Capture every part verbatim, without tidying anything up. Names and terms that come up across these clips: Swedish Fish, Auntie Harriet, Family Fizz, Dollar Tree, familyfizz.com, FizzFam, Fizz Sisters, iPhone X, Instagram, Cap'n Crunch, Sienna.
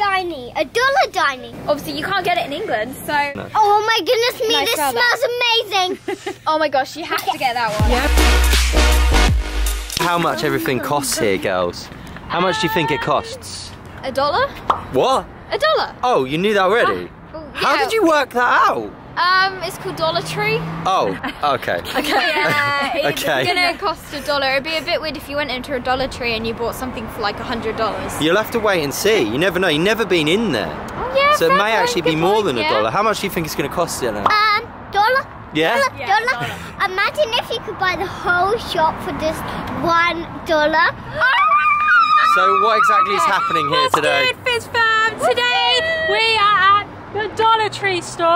Diney, a dollar diney. Obviously you can't get it in England, so. No. Oh my goodness me, no, this smells that amazing. Oh my gosh, you have okay. to get that one. Yeah. How much everything costs here, girls? How much do you think it costs? A dollar. What? A dollar. Oh, you knew that already? Oh, yeah. How did you work that out? Um, it's called Dollar Tree. Oh, okay. okay. Yeah, it's okay. gonna cost a dollar. It'd be a bit weird if you went into a Dollar Tree and you bought something for like a hundred dollars. You'll have to wait and see. You never know. You've never been in there. Oh yeah. So it may actually be more than a dollar. How much do you think it's gonna cost, Sienna? Um, dollar. Yeah. Dollar, yeah, dollar. dollar. Imagine if you could buy the whole shop for just one dollar. So what exactly is happening here What's today? Good, Fizz fam? Today we are at the Dollar Tree store.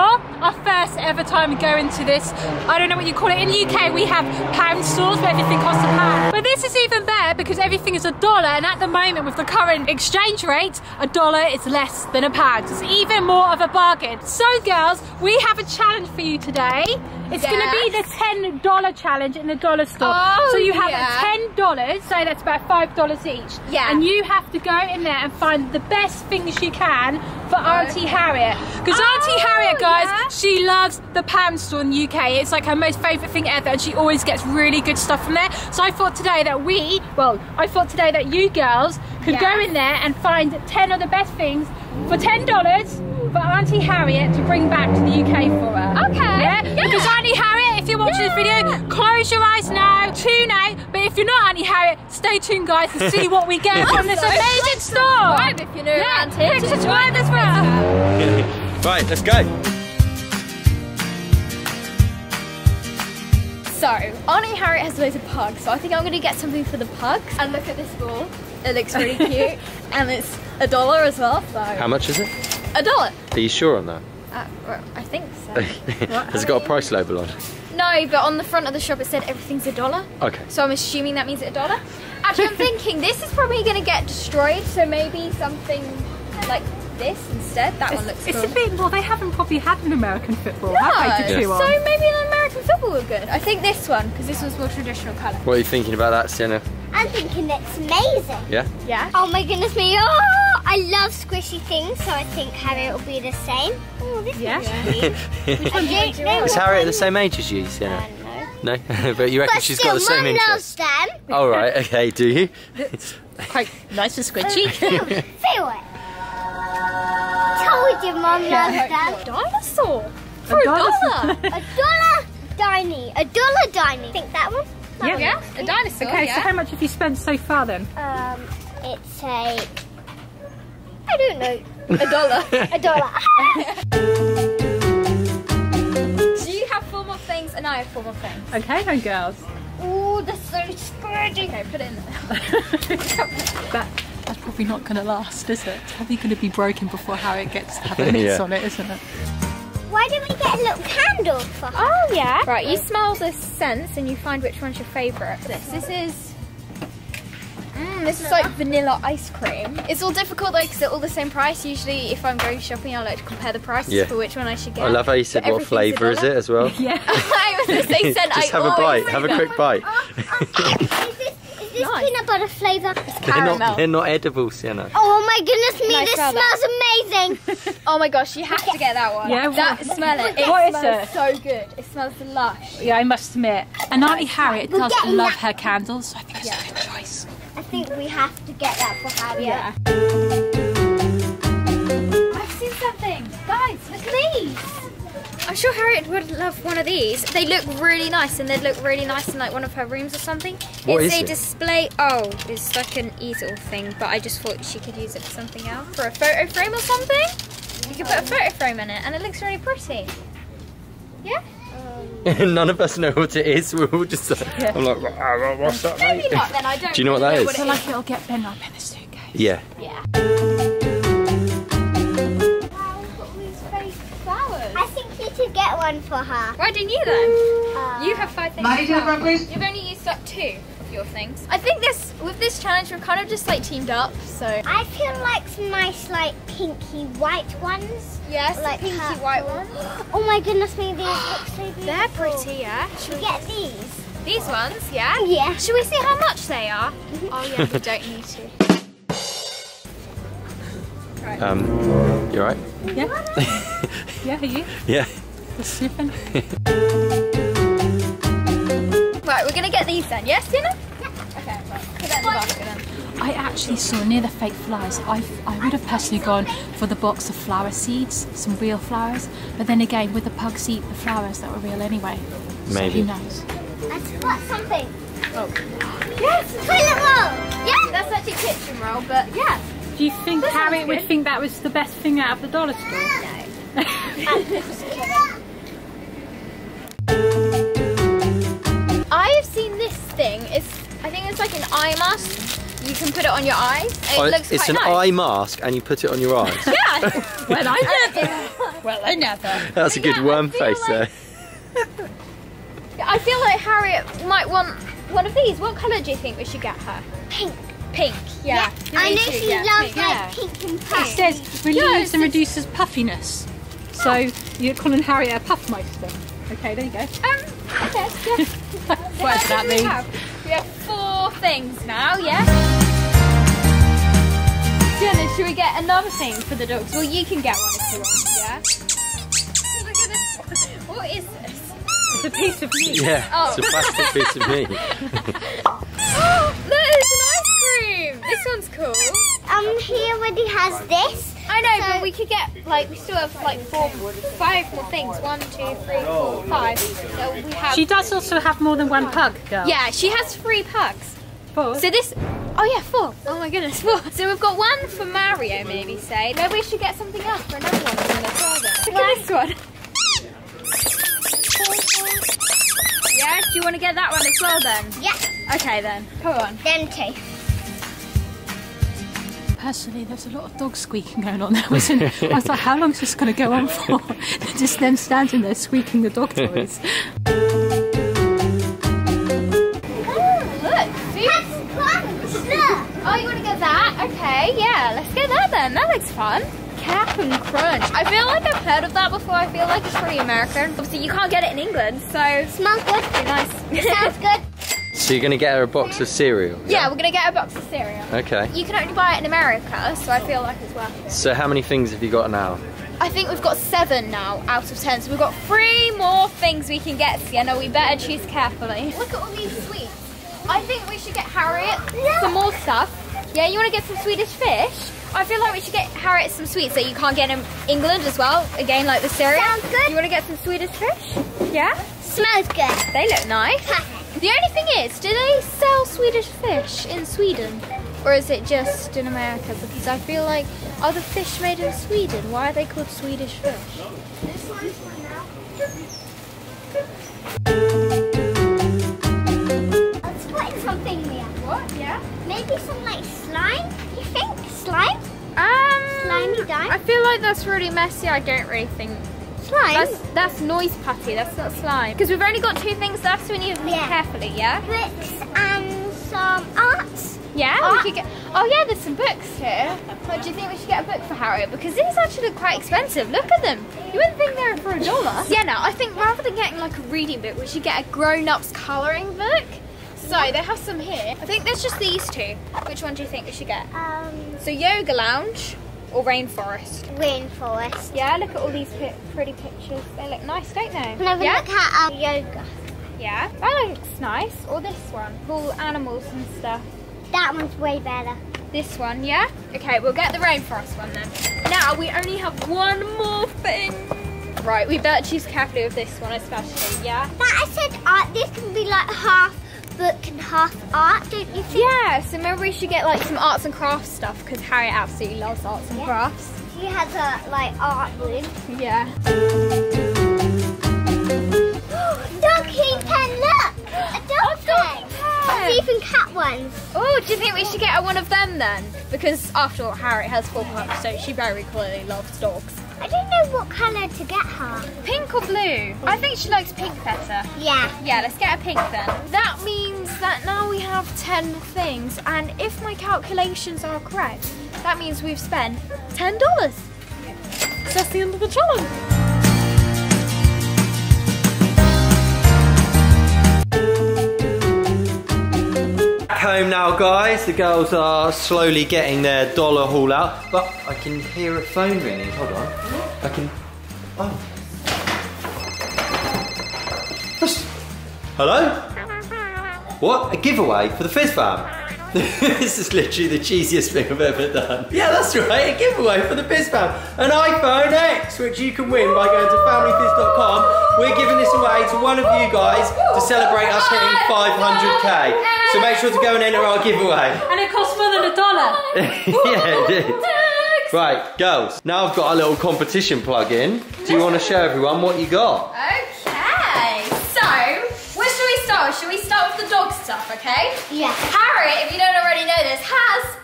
Our first ever time going to this. I don't know what you call it. In the U K we have pound stores where everything costs a pound. But this is even better because everything is a dollar, and at the moment with the current exchange rate, a dollar is less than a pound. It's even more of a bargain. So girls, we have a challenge for you today. It's yes. gonna be the ten dollar challenge in the dollar store. Oh, so you have yeah. ten dollars, so that's about five dollars each. Yeah. And you have to go in there and find the best things you can for Auntie Harriet. Because oh, Auntie Harriet, guys, yeah. she loves the pound store in the U K. It's like her most favourite thing ever, and she always gets really good stuff from there. So I thought today that we, well, I thought today that you girls could yeah. go in there and find ten of the best things for ten dollars. For Auntie Harriet to bring back to the U K for her. Okay. Yeah? yeah. Because Auntie Harriet, if you're watching yeah. this video, close your eyes now, tune out. But if you're not Auntie Harriet, stay tuned, guys, to see what we get from this amazing store. Subscribe if you're new around here. Yeah, subscribe as well. Right, let's go. So, Auntie Harriet has loads of pugs, so I think I'm going to get something for the pugs. And look at this ball. It looks really cute. And it's a dollar as well, so. How much is it? A dollar. Are you sure on that? Uh, well, I think so. Has it got a price label on? No, but on the front of the shop it said everything's a dollar. Okay. So I'm assuming that means it's a dollar. Actually, I'm thinking this is probably going to get destroyed, so maybe something like this instead. That it's, one looks It's cool. a bit more, they haven't probably had an American football, no. have they, to chew on? So maybe an American football would be good. I think this one, because this one's more traditional colour. What are you thinking about that, Sienna? I'm thinking that's amazing. Yeah? Yeah. Oh my goodness me. Oh! I love squishy things, so I think Harriet will be the same. Oh, this yeah. is Which one do you do Is Harriet the same age as you, Sienna? Uh, no. No? But you reckon but she's still, got the same interest? loves them. All right, okay, do you? It's quite nice and squishy. Feel it. Feel it. Told you Mum yeah. loves them. A dinosaur. For a, a dollar. dollar. A dollar diney. A dollar diney. Think that one? That yeah, one yeah. a dinosaur. Okay, yeah. so how much have you spent so far then? Um, It's a... I don't know. A dollar. A dollar. So you have four more things and I have four more things. Okay then, girls. Oh, that's so squidgy. Okay, put it in there. that, that's probably not going to last, is it? It's probably going to be broken before Harriet gets to have a miss yeah. on it, isn't it? Why don't we get a little candle for her? Oh, yeah. Right, you smell the scents and you find which one's your favourite. This, this is... Mm, this is like vanilla ice cream. It's all difficult though because they're all the same price. Usually if I'm going shopping I like to compare the prices yeah. for which one I should get. I love how you said what flavour is it as well. Yeah. I was the same scent. Just I have a bite, have a quick bite. Oh, oh. Is this, is this nice. peanut butter flavour? It's caramel. They're not, they're not edible, Sienna. Oh my goodness me, nice this smell. smells amazing. Oh my gosh, you have to get that one. Yeah, that, what? Smell it. It what smells is it? so good. It smells lush. Yeah, I must admit. And Auntie Harriet does love that. her candles, so I think it's yeah. a good choice. I think we have to get that for Harriet. Yeah. I've seen something. Guys, look at these. I'm sure Harriet would love one of these. They look really nice and they'd look really nice in like one of her rooms or something. What it's is a it? display, oh, it's like an easel thing, but I just thought she could use it for something else. For a photo frame or something? You could put a photo frame in it and it looks really pretty. Yeah? None of us know what it is. We're all just. Like, yeah. I'm like, oh, what's that? Maybe mate? not. Then I don't. Do you know what that know is? I feel like it'll get bent up in the suitcase. Yeah. Yeah. Wow, got all these fake flowers. I think you should get one for her. Why didn't you then? Uh, you have five things. Money down, please. You've only used up two of your things. I think this with this challenge we're kind of just like teamed up. So I feel like some nice like pinky white ones. Yes, like pinky purple. white ones. Oh my goodness me, these look so beautiful. They're pretty, yeah. Should we get these? These ones, yeah? Yeah. Should we see how much they are? Oh yeah, we don't need to. Um, you alright? Yeah. Yeah, are you? Yeah. Just sniffing. Right, we're going to get these then. Yes, Sienna? Yeah. Okay, right. Put that in the basket then. I actually saw near the fake flowers, I, I would have personally gone for the box of flower seeds, some real flowers, but then again, would the pugs eat the flowers that were real anyway? Maybe. So who knows? I spot something. Oh. Yes! Toilet roll! Yeah! That's actually kitchen roll, but yeah. Do you think that Harriet would think that was the best thing out of the dollar store? No. I have seen this thing. It's I think it's like an eye mask. You can put it on your eyes. It oh, looks it's quite an nice. Eye mask, and you put it on your eyes. Yeah. Well, I never. Well, I never. That's a good yeah, worm face like, there. I feel like Harriet might want one of these. What colour do you think we should get her? Pink. Pink. Yeah. yeah. I know she yeah, loves pink. Like pink and puff. It says relieves yeah, and reduces puffiness. So you're calling Harriet a puff meister. Okay, there you go. Um, okay, yeah. What does that mean? We have? we have four things now, yeah? Jenna, should we get another thing for the dogs? Well, you can get one if you want, yeah? Look at this. What is this? It's a piece of meat. Yeah, oh. It's a plastic piece of meat. Oh, look, it's an ice cream. This one's cool. Um, he already has this. I know, so, but we could get, like, we still have, like, four, five more things. One, two, three, four, five. So we have... She does also have more than one pug, girl. Yeah, she has three pugs. Four. So this... Oh, yeah, four. Oh, my goodness, four. So we've got one for Mario, maybe, say. Maybe we should get something else for another one. Look at this one. Yeah, do you want to get that one as well, then? Yeah. Okay, then. Come on. Them two. Personally, there's a lot of dog squeaking going on there, wasn't it? I was like, how long is this going to go on for? Just them standing there squeaking the dog toys. Oh, look! Cap'n Crunch! Look! Oh, you want to get that? Okay, yeah, let's get that then. That looks fun. Cap'n Crunch. I feel like I've heard of that before. I feel like it's pretty American. Obviously, you can't get it in England, so... Smells good. Pretty nice. Sounds good. So you're going to get her a box of cereal? Yeah, yeah, we're going to get her a box of cereal. Okay. You can only buy it in America, so I feel like it's worth it. So how many things have you got now? I think we've got seven now out of ten, so we've got three more things we can get, Sienna. We better choose carefully. Look at all these sweets. I think we should get Harriet Look. some more stuff. Yeah, you want to get some Swedish fish? I feel like we should get Harriet some sweets that you can't get in England as well. Again, like the cereal. Sounds good. You want to get some Swedish fish? Yeah? Smells good. They look nice. The only thing is, do they sell Swedish fish in Sweden? Or is it just in America? Because I feel like, are the fish made in Sweden? Why are they called Swedish fish? This one's for now. Let's put something here. What? Yeah? Maybe some like slime, you think? Slime? Um, Slimy dime? I feel like that's really messy, I don't really think. Slime? That's, that's noise putty, that's not slime. Because we've only got two things left, so we need to yeah. look carefully, yeah? Books and some arts. Yeah, Art. we could get... Oh yeah, there's some books here. Well, do you think we should get a book for Harriet? Because these actually look quite expensive, look at them. You wouldn't think they were for a dollar. Yeah, no, I think rather than getting like a reading book, we should get a grown-ups colouring book. So, they have some here. I think there's just these two. Which one do you think we should get? Um, so, Yoga Lounge. Or rainforest. Rainforest. Yeah, look at all these pretty pictures. They look nice, don't they? Never yeah? look at our yoga. Yeah, that looks nice. Or this one, all animals and stuff. That one's way better. This one, yeah? Okay, we'll get the rainforest one then. Now we only have one more thing. Right, we better choose carefully with this one especially, yeah? But I said art. This can be like half book and half art, don't you think? Yeah, so maybe we should get like some arts and crafts stuff because Harriet absolutely loves arts and yeah. crafts. She has a like art room. Yeah. Doggy pen, look! A dog pen! There's even cat ones. Oh, do you think we should get her one of them then? Because after all, Harriet has four pups, so she very clearly loves dogs. I don't know what colour to get her. Pink or blue? I think she likes pink better. Yeah. Yeah, let's get her pink then. That means that now we have ten things, and if my calculations are correct, that means we've spent ten dollars. So that's the end of the challenge. home now, guys. The girls are slowly getting their dollar haul out, but I can hear a phone ringing. Hold on. I can. Oh. Hello? What? A giveaway for the Fizz fam? This is literally the cheesiest thing I've ever done. Yeah, that's right, a giveaway for the Fizz fam. An iPhone ten, which you can win by going to family fizz dot com. We're giving this away to one of you guys to celebrate us hitting five hundred K. So make sure to go and enter our giveaway. And it costs more than a dollar. Yeah, it did. Right, girls, now I've got a little competition plug in. Do you want to show everyone what you got? Should we start with the dog stuff, okay? Yeah. Harriet, if you don't already know this, has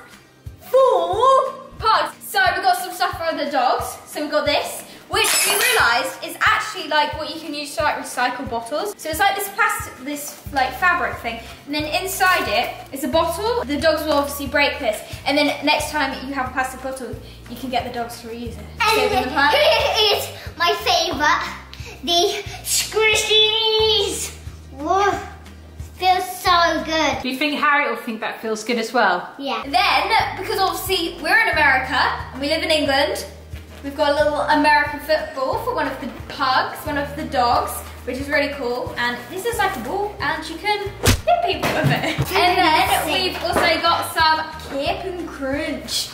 four parts. So we've got some stuff for the dogs. So we've got this, which we realised is actually like what you can use to like recycle bottles. So it's like this plastic, this like fabric thing. And then inside it is a bottle. The dogs will obviously break this. And then next time you have a plastic bottle, you can get the dogs to reuse it. And then here is my favourite, the squishies. Whoa. Feels so good. Do you think Harriet will think that feels good as well? Yeah. Then, because obviously we're in America and we live in England, we've got a little American football for one of the pugs, one of the dogs, which is really cool. And this is like a ball and you can hit people with it. And then we've also got some Cap'n Crunch.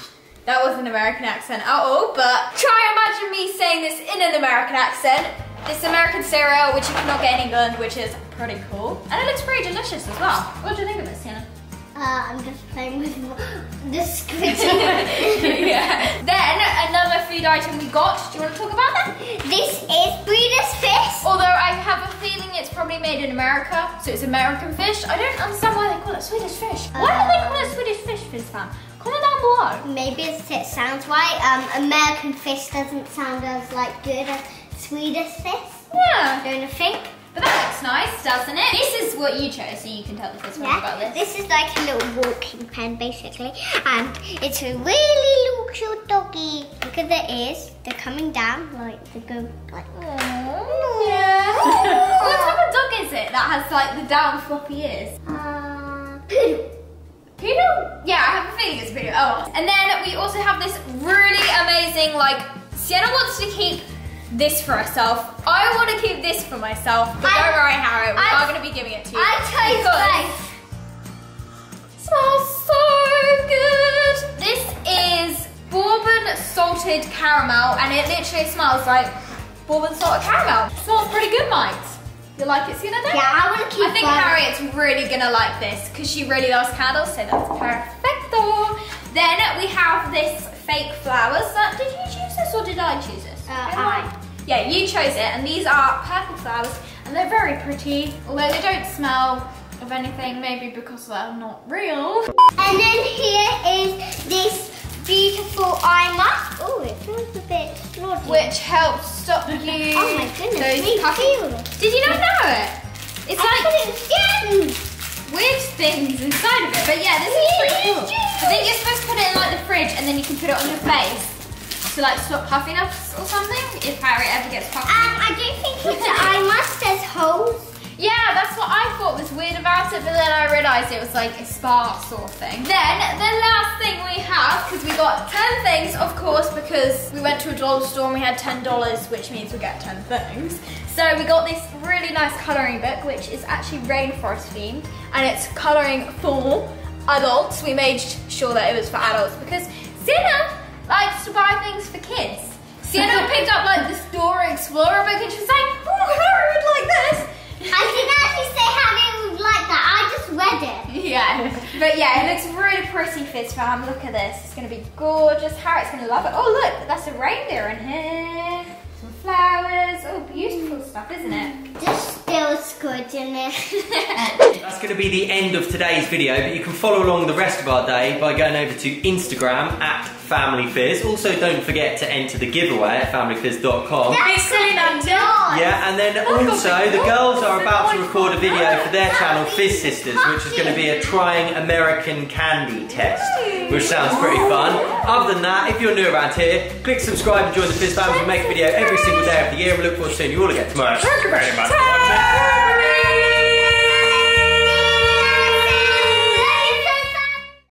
That was an American accent at all, but try imagine me saying this in an American accent. This American cereal, which you cannot get in England, which is pretty cool. And it looks pretty delicious as well. What do you think of it, Sienna? Uh, I'm just playing with this squid. Yeah. Then, another food item we got. Do you want to talk about that? This is Swedish Fish. Although I have a feeling it's probably made in America, so it's American fish. I don't understand why they call it Swedish Fish. Why uh, do they call it Swedish Fish, Fizz fam? Comment down below. Maybe it's, it sounds right. Um, American fish doesn't sound as like good as Swedish Fish. Yeah. Don't think. But that looks nice, doesn't it? This is what you chose, so you can tell the first one yeah. about this. This is like a little walking pen, basically. And it's a really little cute doggy. Look at the ears. They're coming down, like, they go like... Aww. Yeah. What type of dog is it that has, like, the down floppy ears? Uh, poodle. Poodle? Yeah, I have a feeling it's poodle. Oh. And then we also have this really amazing, like... Sienna wants to keep... this for herself. I want to keep this for myself, but I, don't worry, Harriet, we I, are going to be giving it to you. I chose both. Smells so good. This is bourbon salted caramel, and it literally smells like bourbon salted caramel. It smells pretty good, Mike. You like it, Sienna? Yeah, I want to keep it. I think going. Harriet's really going to like this because she really loves candles, so that's perfecto. Then we have this fake flowers. Did you choose this or did I choose it? Uh, I. Yeah, you chose it, and these are purple flowers, and they're very pretty. Although they don't smell of anything, maybe because they're not real. And then here is this beautiful eye mask. Oh, it feels a bit naughty. Which helps stop you. Oh my goodness, me too. Did you not know it? It's I like it weird things inside of it. But yeah, this is pretty cool. I think you're supposed to put it in like the fridge, and then you can put it on your face. To like stop puffing up or something, if Harriet ever gets puffing up. Um, I do think it's the eye mask has holes. Yeah, that's what I thought was weird about it, but then I realised it was like a spa sort of thing. Then, the last thing we have, because we got ten things, of course, because we went to a dollar store and we had ten dollars, which means we get ten things. So we got this really nice colouring book, which is actually rainforest themed, and it's colouring for adults. We made sure that it was for adults, because Sienna likes to buy things for kids. Sienna picked up like the Store Explorer book and she was like, oh, Harry would like this. I didn't actually say Harry would like that, I just read it. Yeah, but yeah, it looks really pretty, Fizz fam. Look at this, it's gonna be gorgeous. Harriet's gonna love it. Oh look, that's a reindeer in here. Some flowers, oh beautiful stuff, isn't it? Just still good, isn't it? That's gonna be the end of today's video, but you can follow along the rest of our day by going over to Instagram at Family Fizz. Also, don't forget to enter the giveaway at family fizz dot com. Yeah, and then also the girls are about to record a video for their channel, Fizz Sisters, which is going to be a trying American candy test, which sounds pretty fun. Other than that, if you're new around here, click subscribe and join the Fizz family. We make a video every single day of the year. We look forward to seeing you all again tomorrow. Thank you very much for watching.